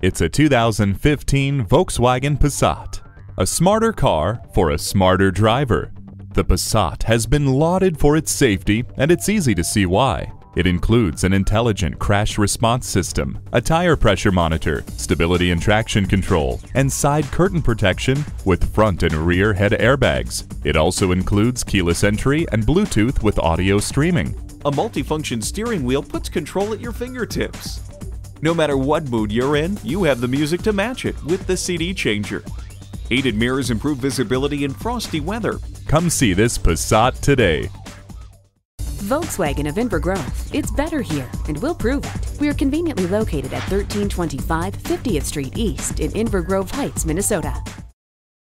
It's a 2015 Volkswagen Passat, a smarter car for a smarter driver. The Passat has been lauded for its safety, and it's easy to see why. It includes an intelligent crash response system, a tire pressure monitor, stability and traction control, and side curtain protection with front and rear head airbags. It also includes keyless entry and Bluetooth with audio streaming. A multifunction steering wheel puts control at your fingertips. No matter what mood you're in, you have the music to match it with the CD changer. Heated mirrors improve visibility in frosty weather. Come see this Passat today. Volkswagen of Inver Grove. It's better here, and we'll prove it. We are conveniently located at 1325 50th Street East in Inver Grove Heights, Minnesota.